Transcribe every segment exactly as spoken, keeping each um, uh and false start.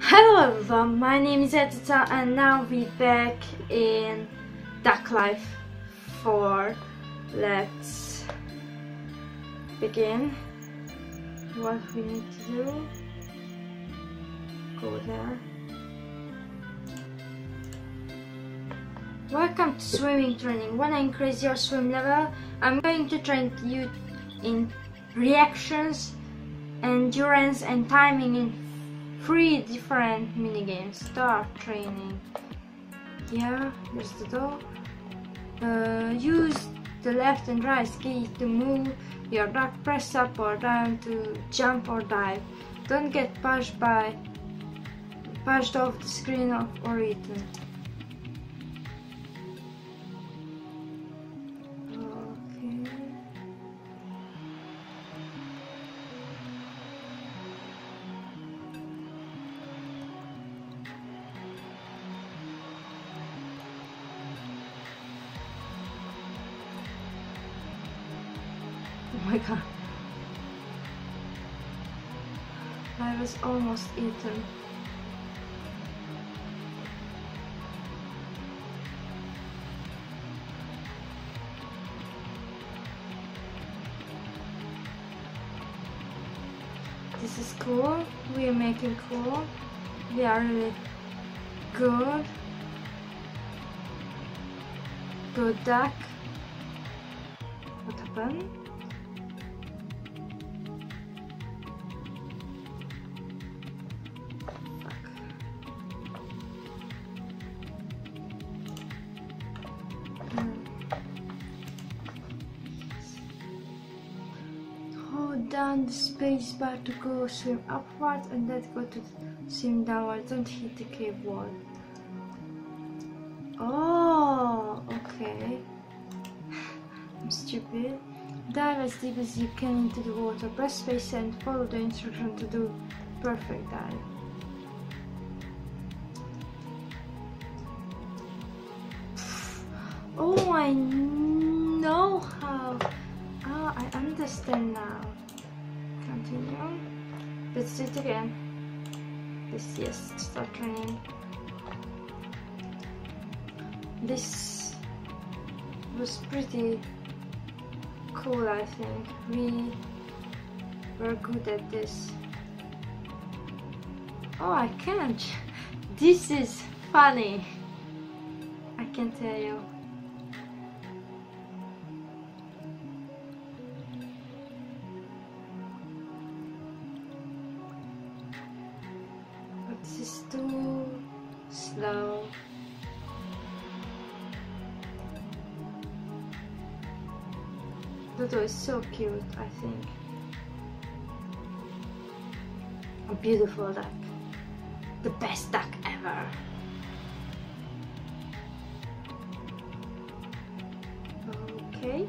Hello everyone, my name is Editha and now we're back in Duck Life four. Let's begin. What we need to do, go there. Welcome to swimming training. When I increase your swim level, I'm going to train you in reactions, endurance and timing in three different minigames. Start training. Here, there's the door. Uh, use the left and right skis to move your duck, press up or down to jump or dive. Don't get pushed by pushed off the screen or eaten. Oh my god, I was almost eaten. This is cool, we are making cool, we are really good, good duck. What happened? Down the space bar to go swim upwards and then go to swim downwards. Don't hit the cave wall. Oh, okay. I'm stupid. Dive as deep as you can into the water. Press space and follow the instruction to do perfect dive. Oh, I know how. Ah, I understand now. Continue. Let's do it again. This, yes, start training. This was pretty cool, I think. We were good at this. Oh, I can't. This is funny. I can tell you. This is too slow. Dodo is so cute, I think. A beautiful duck. The best duck ever. Okay.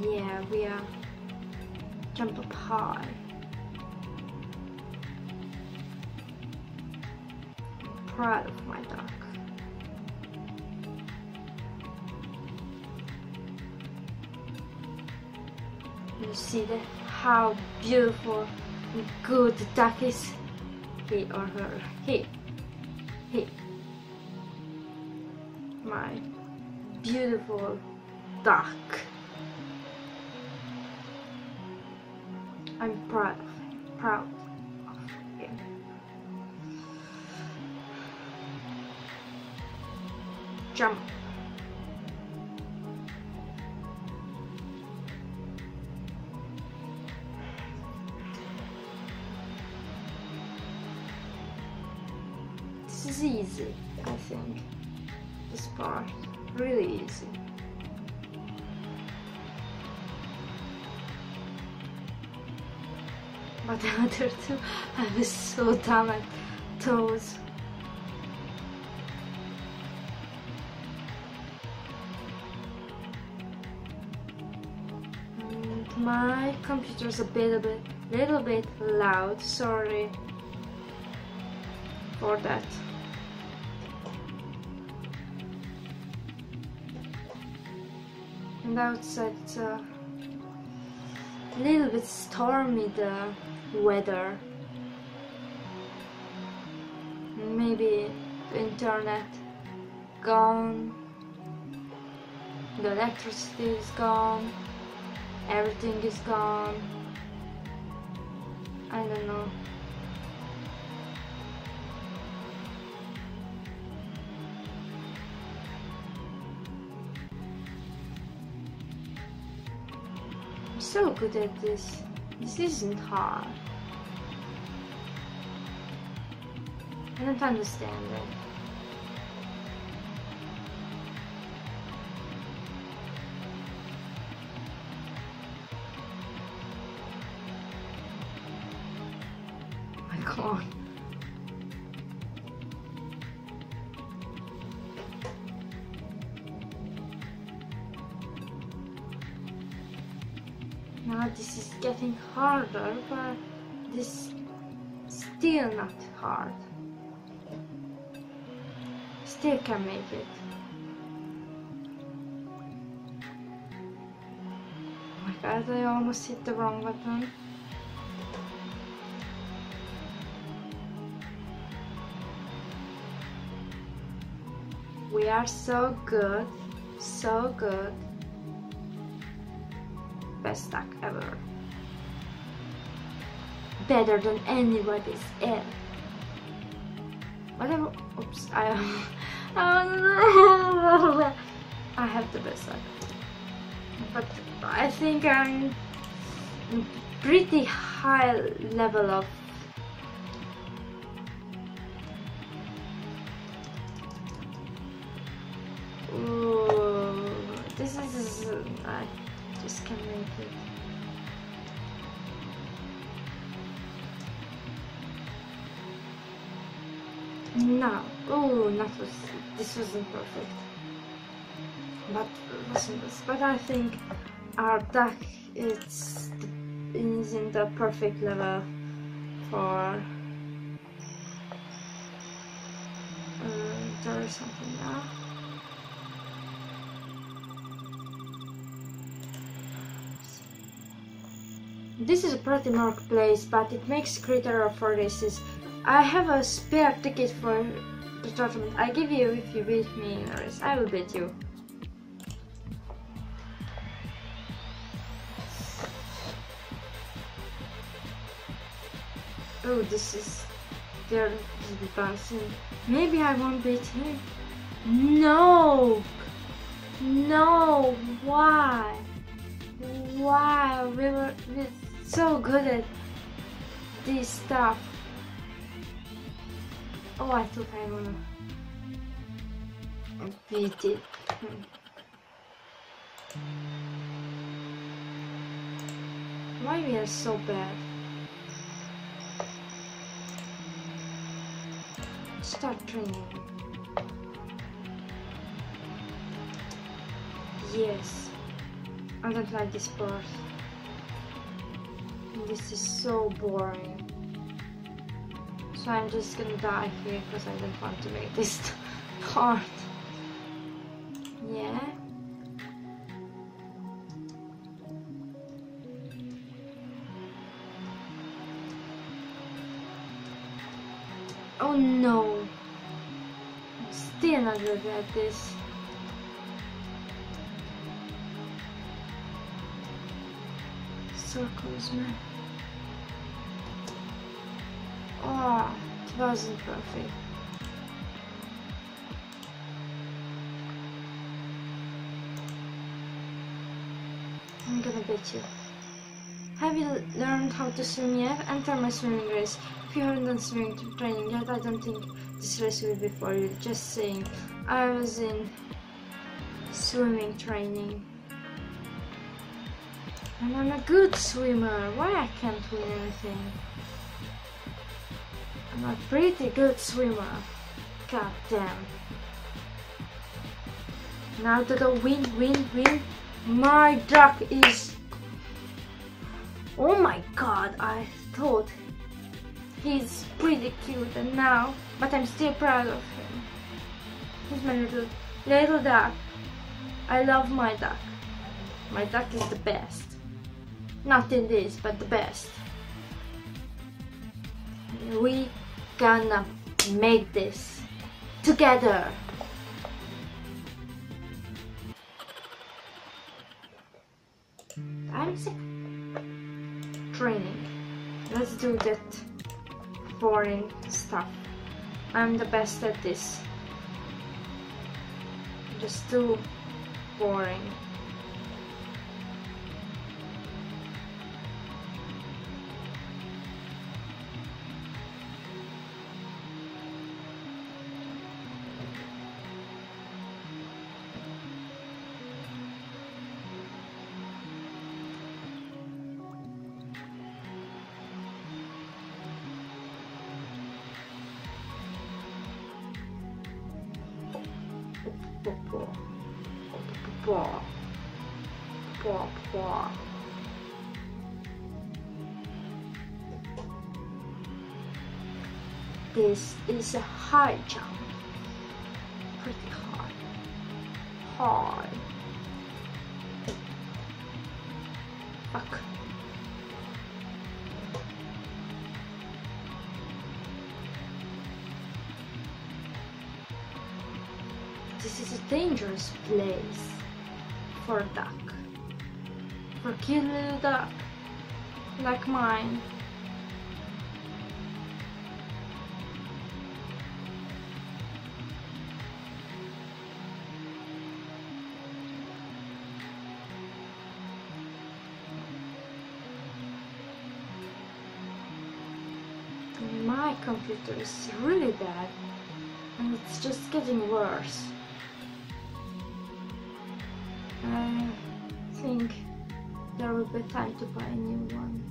Yeah, we are. Jump up high. I'm proud of my duck. You see that, how beautiful and good the duck is? He or her. He. He. My beautiful duck. I'm proud, proud of him. Jump. This is easy, I think. This part, really easy. But the other two, I was so dumb at those. And my computer's a bit, a bit, little bit loud. Sorry for that. And outside, it's a a little bit stormy, the weather. Maybe internet gone, the electricity is gone, everything is gone. I don't know. I'm so good at this. This isn't hard. I don't understand it. Oh. Now this is getting harder, but this is still not hard. Still can make it. Oh my god, I almost hit the wrong button. We are so good, so good. Best duck ever. Better than anybody's ever. Whatever. Oops, I. I have the best duck. But I think I'm pretty high level of. I just can't make it. No, oh, not was this wasn't perfect, but wasn't this? But I think our duck is is in the perfect level for. Uh, there is something now. This is a pretty marked place, but it makes critical for races. I have a spare ticket for the tournament. I give you if you beat me in a race. I will beat you. Oh, this is there is bouncing. Maybe I won't beat him. No, no. Why? Why we were? We so good at this stuff. Oh, I thought I wanna beat it. Why we are so bad? Start training. Yes, I don't like this part. This is so boring. So I'm just gonna die here because I don't want to make this hard. Yeah. Oh no. I'm still not good at this. Circles, man. Oh, it wasn't perfect. I'm gonna beat you. Have you learned how to swim yet? Enter my swimming race. If you haven't done swimming training yet, I don't think this race will be for you. Just saying, I was in swimming training. And I'm a good swimmer. Why I can't win anything? I'm a pretty good swimmer. God damn. Now that I win, win, win. My duck is... Oh my god, I thought he's pretty cute and now... But I'm still proud of him. He's my little, little duck. I love my duck. My duck is the best. nothing this but the best. We gonna make this together. I'm sick. Training. Let's do that boring stuff. I'm the best at this. Just too boring. Pop, pop, pop. This is a high jump, pretty high, high. Fuck. This is a dangerous place. For duck, for cute little duck like mine. My computer is really bad, and it's just getting worse. I think there will be time to buy a new one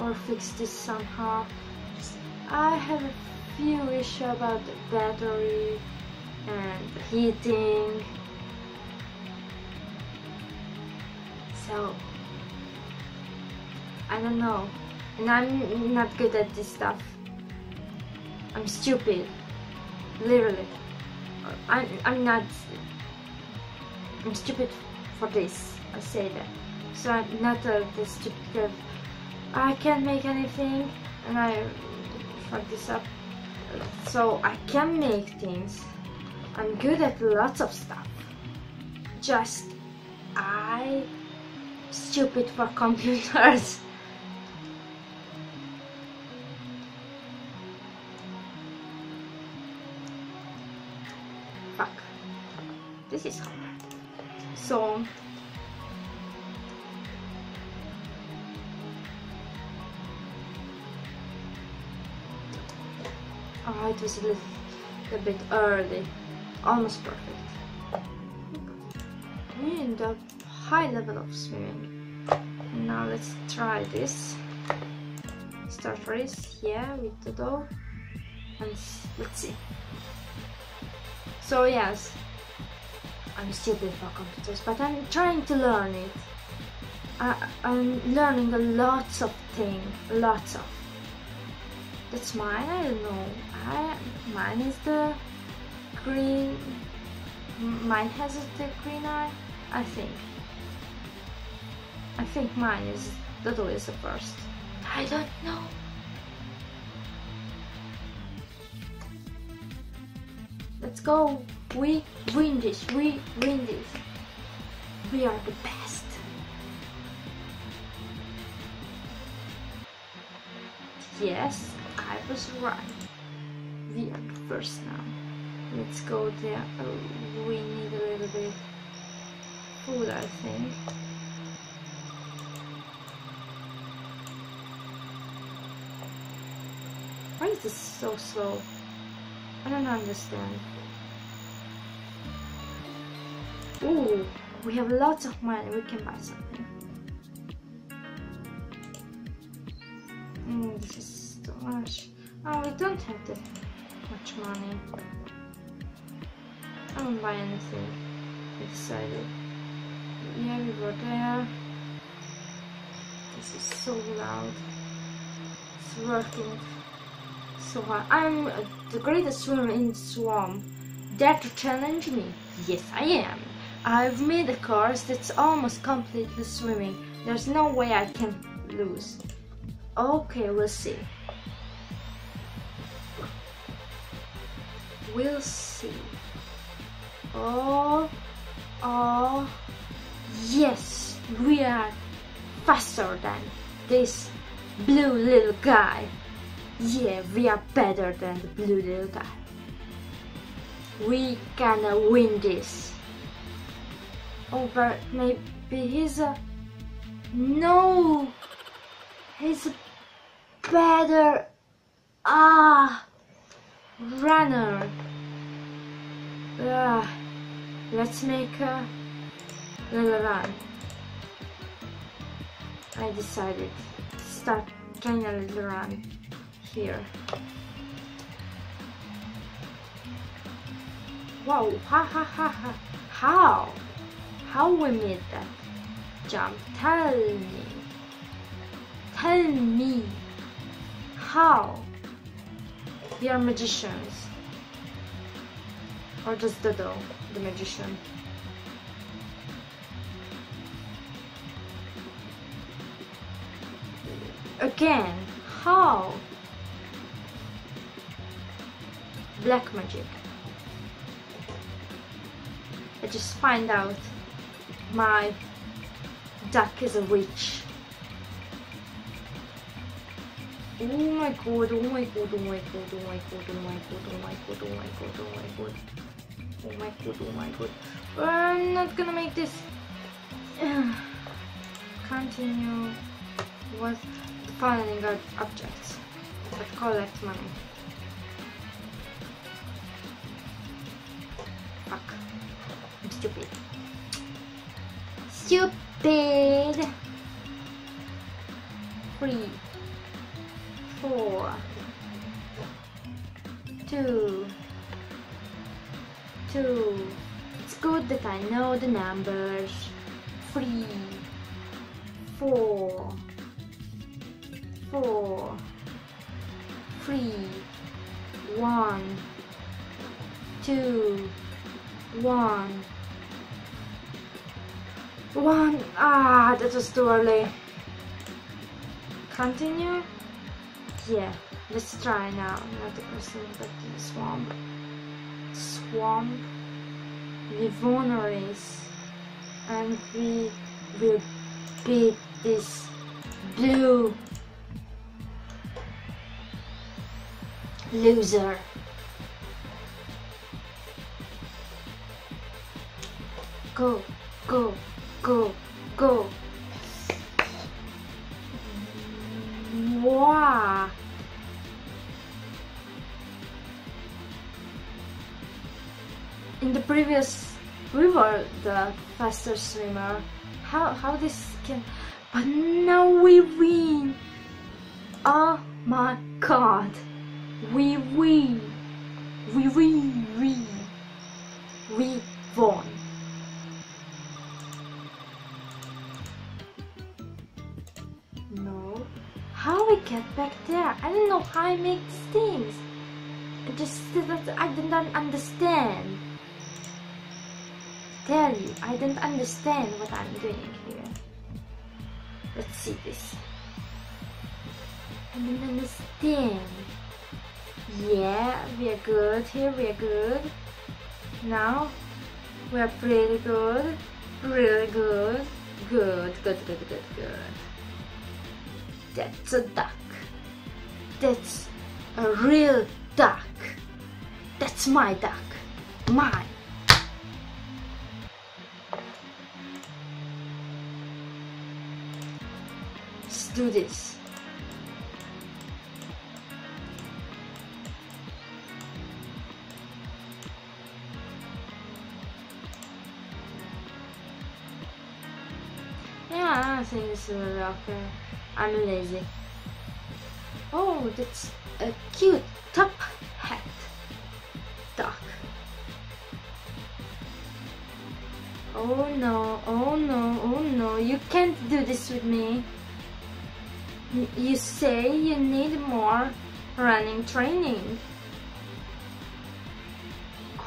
or fix this somehow. I have a few issues about the battery and heating, so I don't know, and I'm not good at this stuff. I'm stupid, literally. I'm, I'm not I'm stupid for this, I say that. So I'm not uh, the stupid girl. I can't make anything and I fuck this up. So I can make things. I'm good at lots of stuff. Just I stupid for computers. Fuck. This is hard. So oh, it was a little a bit early, almost perfect. We end up high level of swimming. Now let's try this. Start race, yeah, with the dough, and let's see. So yes. I'm stupid for computers, but I'm trying to learn it. I, I'm learning a lots of things, lots of. That's mine, I don't know. I, mine is the green, mine has the green eye, I think. I think mine is, the door is the first. I don't know. Let's go. We win this, we win this. We are the best. Yes, I was right. We are the first now. Let's go there. Oh, we need a little bit food, I think. Why is this so slow? I don't understand. Ooh, we have lots of money, we can buy something. Mm, this is too much. Oh, we don't have that much money. I won't buy anything. We decided. Yeah, we go there. This is so loud. It's working so hard. I'm the greatest swimmer in the swamp. Dare to challenge me? Yes, I am. I've made a course that's almost completely swimming. There's no way I can lose. Okay, let's see. We'll see. Oh, oh, yes, we are faster than this blue little guy. Yeah, we are better than the blue little guy. We gonna win this. Oh, but maybe he's a... No! He's a better... Ah! Runner! Uh, let's make a little run. I decided to start trying a little run here. Wow! Ha ha ha ha! How? How we made that jump? Tell me. Tell me. How? We are magicians. Or just Dodo, the magician. Again, how? Black magic. I just find out my duck is a witch. Oh my god, oh my god, oh my god, oh my god, oh my god, oh my god, oh my god, oh my god. Oh my god, oh my god. I'm not gonna make this. Continue with finding out objects. But collect money. Fuck. I'm stupid. Stupid. Free. Four, two, two. It's good that I know the numbers. Three, four, four, three, one, two, one, one. Ah, that was too early. Continue. Yeah, let's try now. Not the person, but the swamp. Swamp. Livonaries. And we will beat this blue loser. Go, go, go, go. Wow. In the previous we were the faster swimmer. How how this can, but now we win. Oh my god. We win. We win win. We won. No. How we get back there? I don't know how I make these things. I just I didn't understand. Tell you, I don't understand what I'm doing here. Let's see this. I don't understand. Yeah, we are good here, we are good. Now, we are pretty good, really good. Good, good, good, good, good. That's a duck. That's a real duck. That's my duck. Mine. Do this. Yeah, I don't think this will work. I'm lazy. Oh, that's a cute top hat. Duck. Oh no, oh no, oh no. You can't do this with me. You say you need more running training.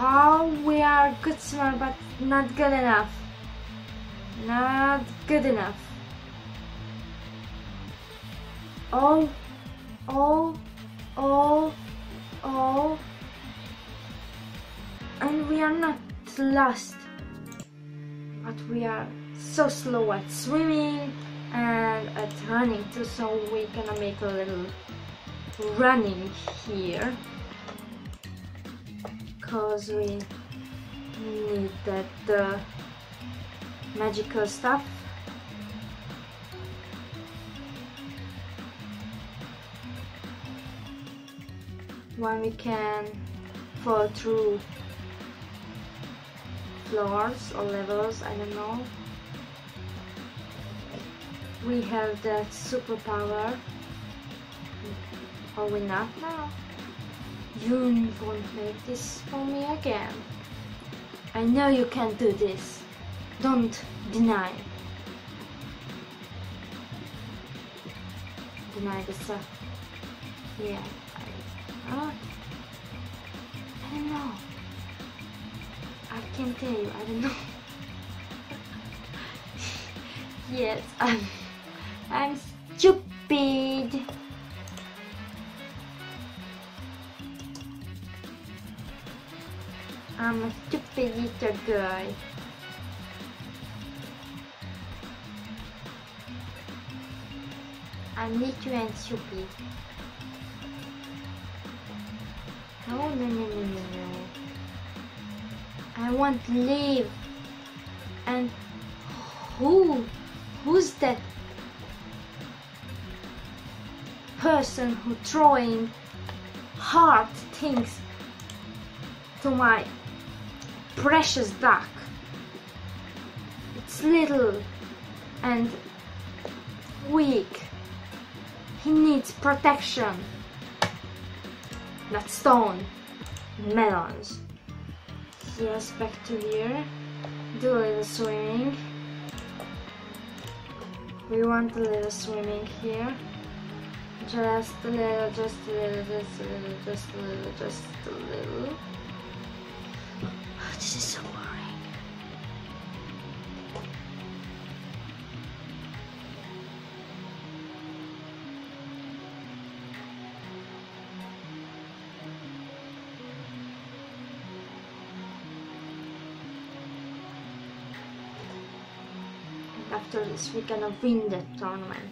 how we are good smart but not good enough. Not good enough. Oh, oh, oh, oh. And we are not lost, but we are so slow at swimming and at running too, so we're gonna make a little running here, cause we need that uh, magical stuff. When we can fall through floors or levels, I don't know. We have that superpower. Are we not now? You won't make this for me again. I know you can do this. Don't deny. Deny this stuff. Yeah. I, uh, I don't know. I can't tell you. I don't know. Yes, I'm. I'm stupid. I'm a stupid little guy. I'm little and stupid. No, no, no, no, no, no. I won't leave. And who? Who's that person who throwing hard things to my precious duck? It's little and weak. He needs protection. Not stone, melons. Yes, back to here. Do a little swimming. We want a little swimming here. Just a little, just a little, just a little, just a little, just a little. Oh, this is so boring. After this, we're gonna win the tournament.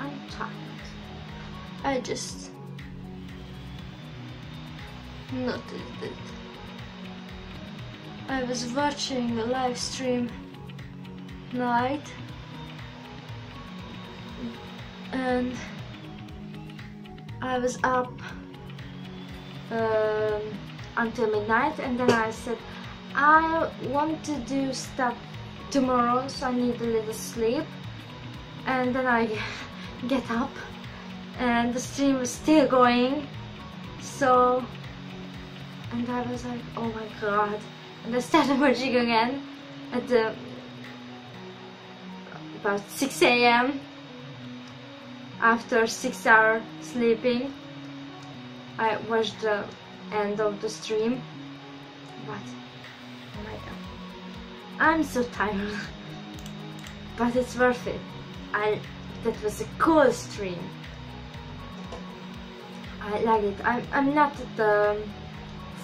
I'm tired. I just noticed it. I was watching a live stream night and I was up um, until midnight, and then I said I want to do stuff tomorrow, so I need a little sleep. And then I get up and the stream is still going, so and I was like, oh my god, and I started working again at the, about six A M After six hours sleeping. I watched the end of the stream, but oh my god, I'm so tired. But it's worth it. I that was a cool stream. I like it. I'm I'm not the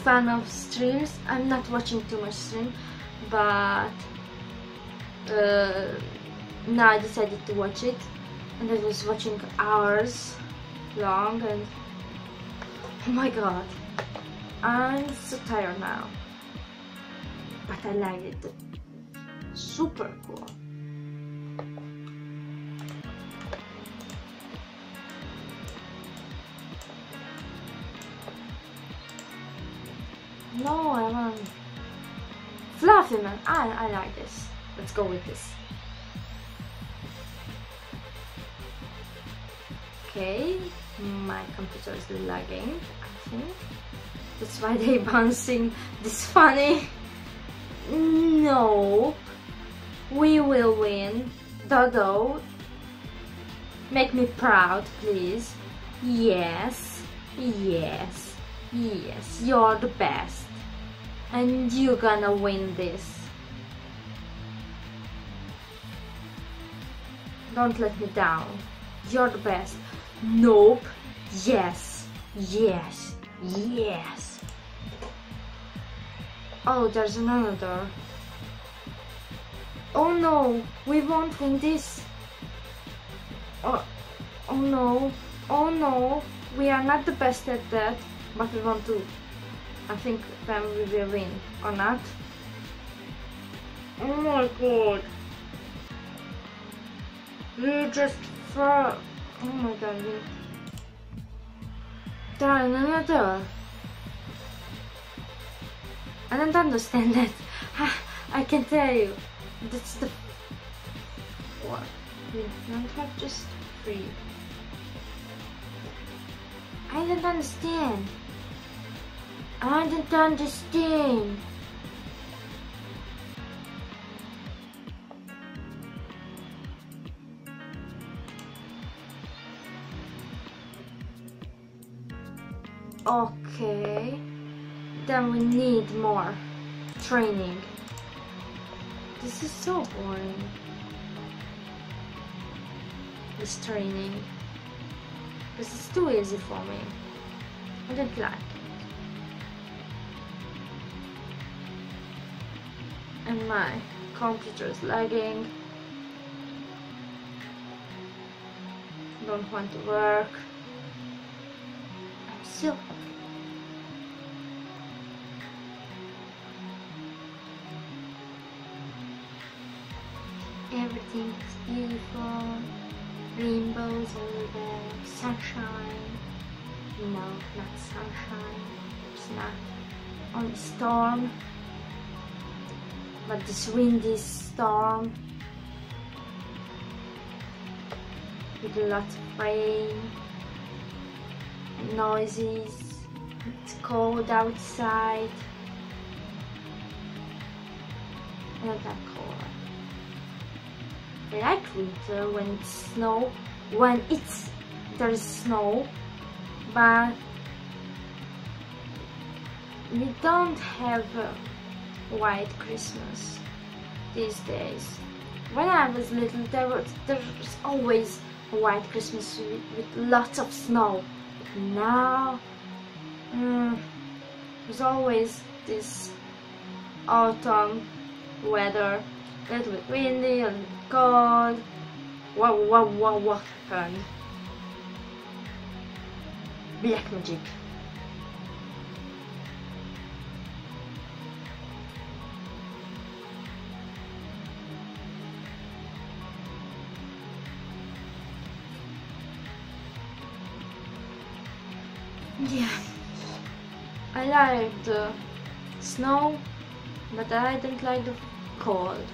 fan of streams. I'm not watching too much stream, but uh, now I decided to watch it. And I was watching hours long, and oh my god, I'm so tired now, but I like it. Super cool. No, I want fluffy man. I, I like this. Let's go with this. Okay, my computer is lagging, I think. That's why they bouncing this funny. No, We will win. Dodo, make me proud, please. Yes, yes, yes, you're the best. And you're gonna win this. Don't let me down. You're the best. Nope. Yes, yes, yes. Oh, there's another door. Oh no, we won't win this. Oh, oh no, oh no, we are not the best at that, but we want to. I think then we will win, or not? Oh my god. We just fell. Oh my god. We... There is another. I don't understand that. I can tell you. That's the what? We don't have just three. I don't understand. I don't understand. Okay. Then we need more training. This is so boring. This training. This is too easy for me. I don't like it. And my computer is lagging. Don't want to work. I'm so happy. Everything is beautiful, rainbows everywhere, sunshine. No, not sunshine, it's not. Only storm. But this windy storm with a lot of rain and noises. It's cold outside. Not that cold. I like winter when it's snow, when it's there's snow, but we don't have a white Christmas these days. When I was little, there was there's always a white Christmas with, with lots of snow. But now mm, there's always this autumn weather. A little bit windy and cold. What, what, what, what happened? Black magic. Yeah, I like the snow, but I don't like the cold.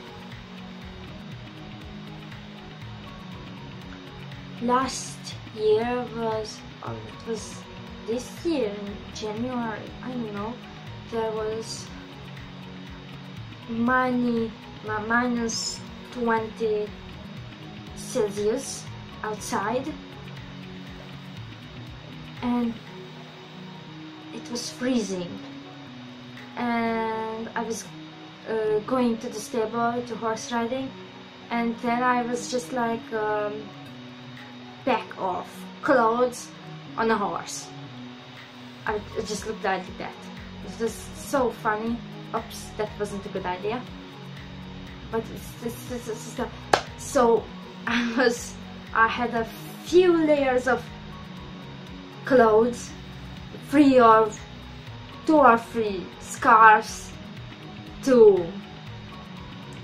Last year was, or it was this year in January, I don't know, there was many, minus twenty Celsius outside, and it was freezing, and I was uh, going to the stable to horse riding, and then I was just like um, back off, clothes on a horse. I just looked at it that. It was so funny. Oops, that wasn't a good idea. But it's, it's, it's, it's, it's so I was, I had a few layers of clothes, three or two or three scarves, two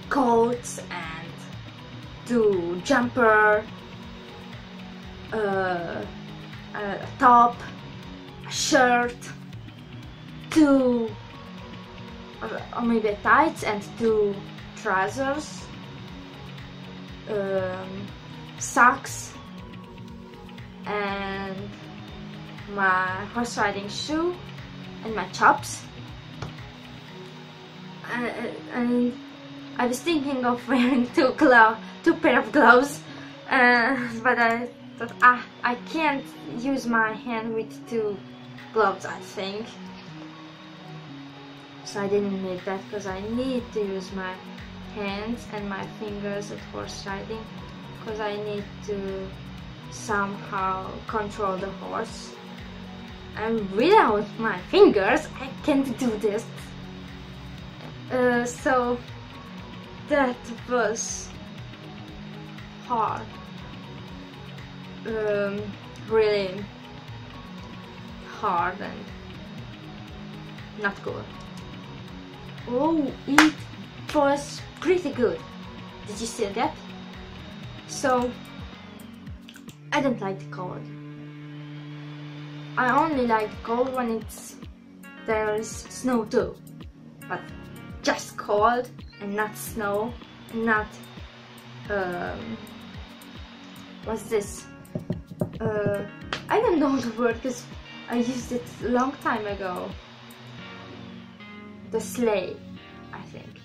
coats and two jumper. Uh, a top, a shirt, two, or, or maybe tights and two trousers, um, socks, and my horse riding shoe, and my chops, and, and I was thinking of wearing two glove, two pair of gloves, uh, but I thought ah, I can't use my hand with two gloves, I think. So I didn't make that because I need to use my hands and my fingers at horse riding because I need to somehow control the horse. And without my fingers, I can't do this. Uh, so that was hard. Um, really hard and not good. Oh, it was pretty good. Did you see that? So I don't like the cold. I only like the cold when it's there's snow too, but just cold and not snow, not um, what's this? Uh, I don't know the word because I used it a long time ago. The sleigh, I think.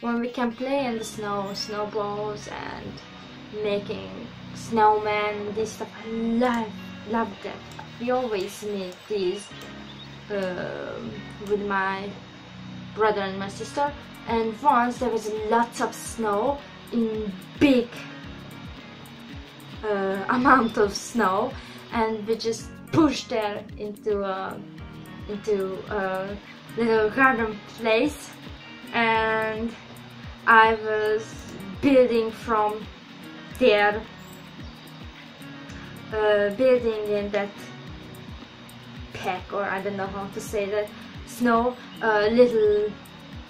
When we can play in the snow, snowballs and making snowmen and this stuff. I love, love that. We always make these uh, with my brother and my sister. And once there was lots of snow, in big uh, amount of snow, and we just pushed there into uh, into. Uh, little garden place, and I was building from there, uh, building in that pack, or I don't know how to say that, snow, a uh, little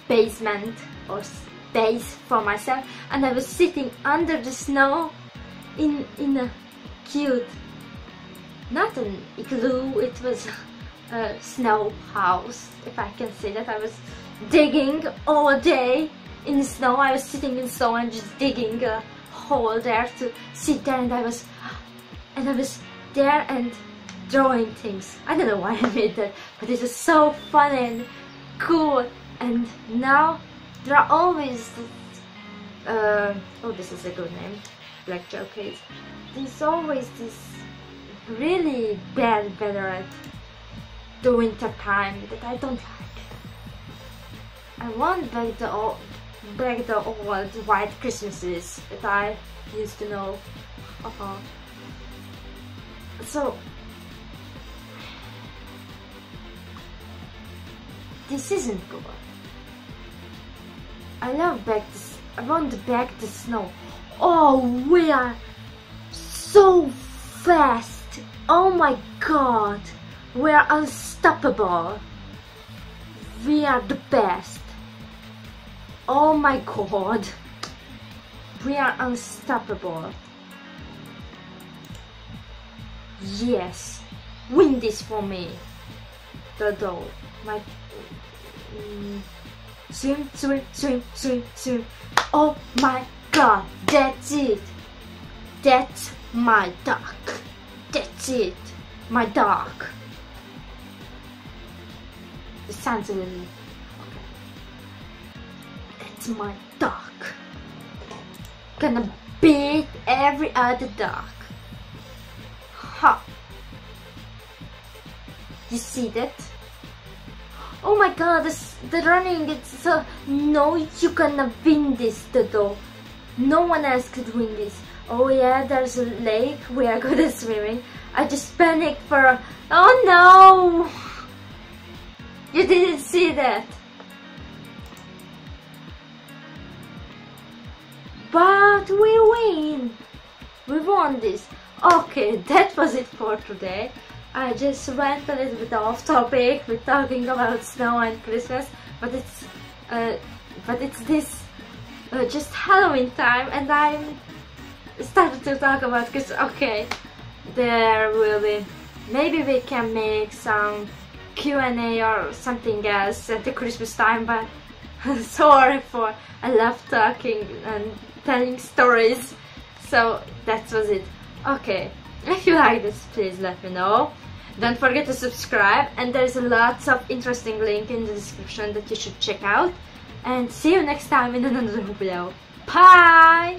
basement or space for myself, and I was sitting under the snow in, in a cute, not an igloo, it was Uh, snow house, if I can say that. I was digging all day in the snow. I was sitting in snow and just digging a hole there to sit there, and I was and I was there and drawing things. I don't know why I made that, but it was so fun and cool. And now there are always uh, oh, this is a good name, black jockeys. There's always this really bad weather at the winter time that I don't like. I want back the old, back the old white Christmases that I used to know about. So this isn't good. I love back. This, I want back the snow. Oh, we are so fast! Oh my God! We are unstoppable. We are the best. Oh my God. We are unstoppable. Yes. Win this for me. The doll. My mm, swim, swim, swim, swim, swim. Oh my God. That's it. That's my duck. That's it. My duck. It sounds a little... okay. It's my duck. Gonna beat every other duck. Ha! You see that? Oh my God, this, the running, it's so... No, you're gonna win this, Dodo. No one else could win this. Oh yeah, there's a lake, we are good at swimming. I just panicked for a... Oh no! You didn't see that. But we win. We won this. Okay, that was it for today. I just went a little bit off topic with talking about snow and Christmas, but it's uh, but it's this uh, just Halloween time, and I'm starting to talk about Christmas. Okay, there will be. Maybe we can make some Q and A or something else at the Christmas time, but sorry for I love talking and telling stories. So that was it. Okay, if you like this, please let me know. Don't forget to subscribe, and there's lots of interesting link in the description that you should check out. and see you next time in another video. Bye!